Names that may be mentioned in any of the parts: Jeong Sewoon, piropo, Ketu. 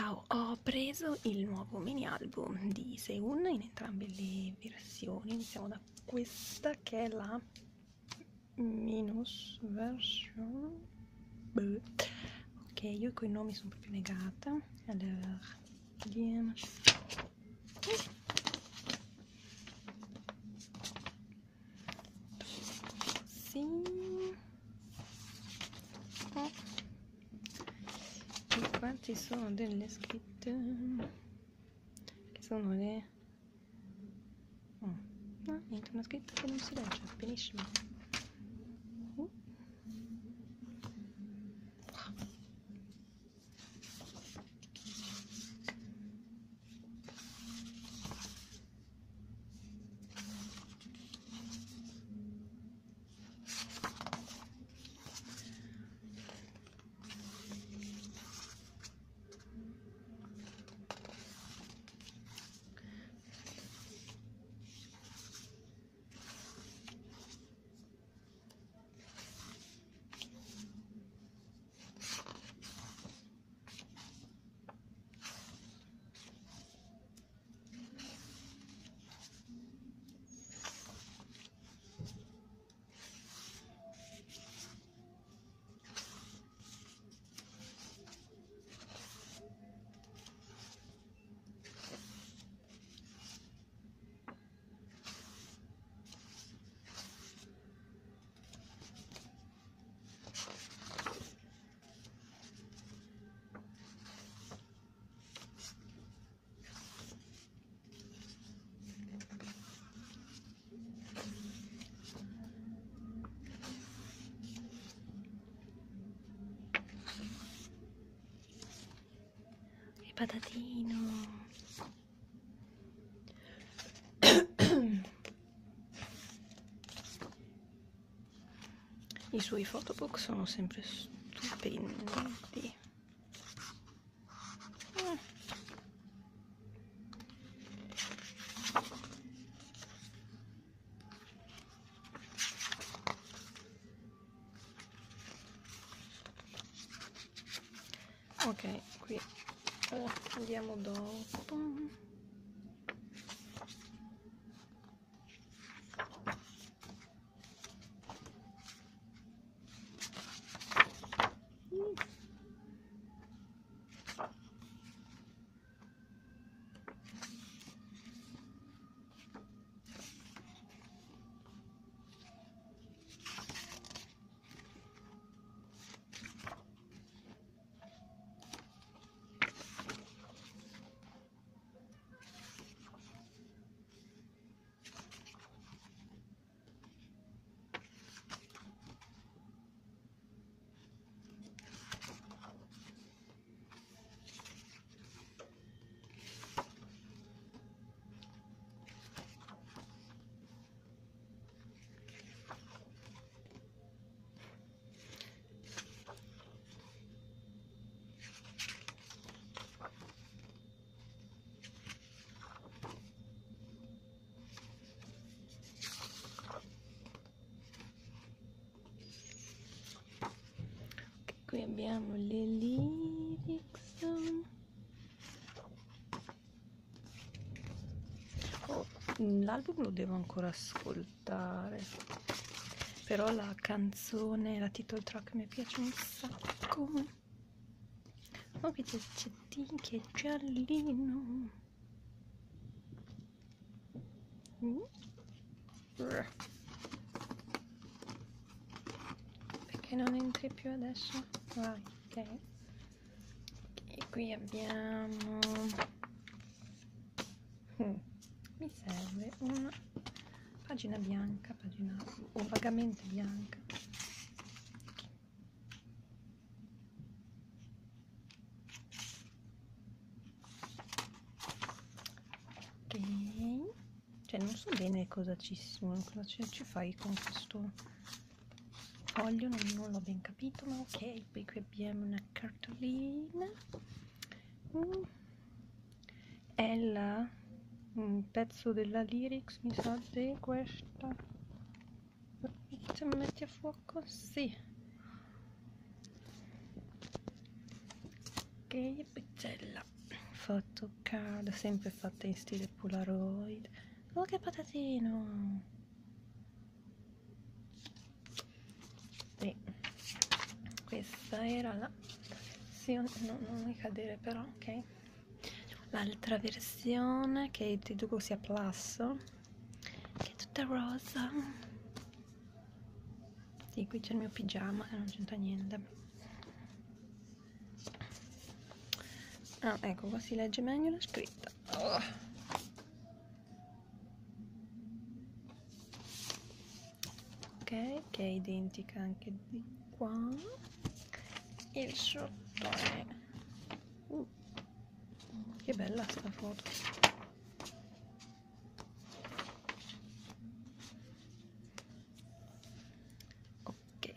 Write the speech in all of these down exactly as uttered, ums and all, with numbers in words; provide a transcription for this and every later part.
Ciao, ho preso il nuovo mini album di Sewoon in entrambe le versioni. Iniziamo da questa che è la minus version. Beh. Ok, io coi nomi sono proprio negata. Allora, vediamo. Sì. Qua ci sono delle scritte che sono le oh. No, niente, una scritta che non si legge, benissimo. uh. Patatino. I suoi photobook sono sempre stupendi. Ok, qui allora, andiamo dopo. Qui abbiamo le lyrics. Oh, l'album lo devo ancora ascoltare, però la canzone, la title track mi piace un sacco. Oh, che c'è che è giallino. mm. Che non entri più adesso. Vai, ok. E qui abbiamo mm. mi serve una pagina bianca, pagina o vagamente bianca. Ok, cioè non so bene cosa ci, cosa ci fai con questo foglio, non, non l'ho ben capito, ma ok. Poi qui abbiamo una cartolina. mm. È la, un pezzo della lyrics, mi sa, di questa. Se mi metti a fuoco, sì. Ok, pizzella fatto card, sempre fatta in stile Polaroid. Oh, che patatino! Sì, questa era la versione, no, non mi cadere però, ok. L'altra versione, che deduco sia Plus, che è tutta rosa. Sì, qui c'è il mio pigiama, che non c'entra niente. Ah, ecco, qua si legge meglio la scritta. Oh. Ok, che è identica anche di qua. Il sotto è... Uh, che bella sta foto. Ok.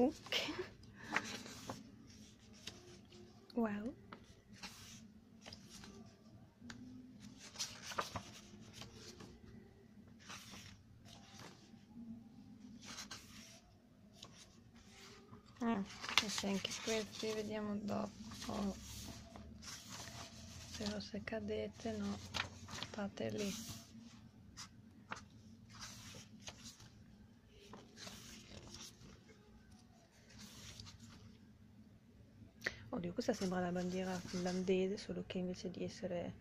Ok, wow, ah, c'è anche questi, vediamo dopo però se cadete no, state lì. Oddio, questa sembra la bandiera finlandese, solo che invece di essere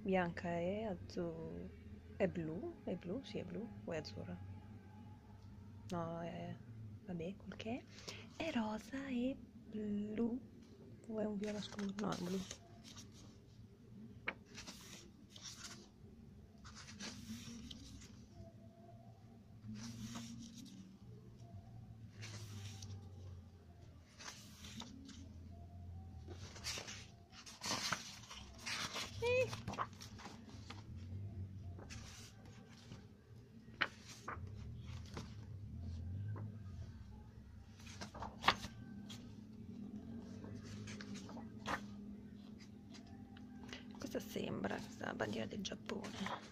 bianca è azzurra. È blu? È blu? Sì, è blu. O è azzurra? No, è... vabbè, quel che è. È rosa e blu. O è un viola scuro? No, è blu. Sembra la bandiera del Giappone.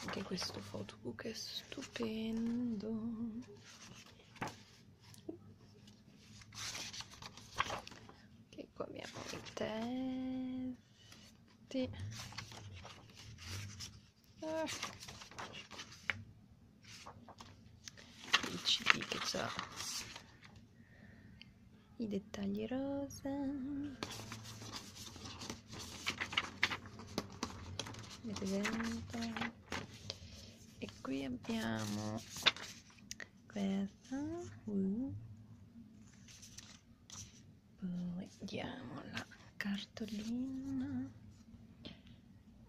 Anche questo photobook è stupendo. Ok, qua abbiamo i testi. Ah. Il C D che c'ha i dettagli rosa. Vedete? E qui abbiamo questa, uh. poi diamo la cartolina,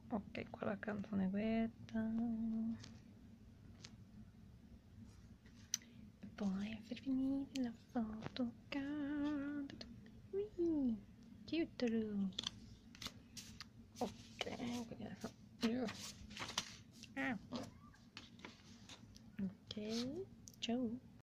ok, qua la canzone questa, e poi per finire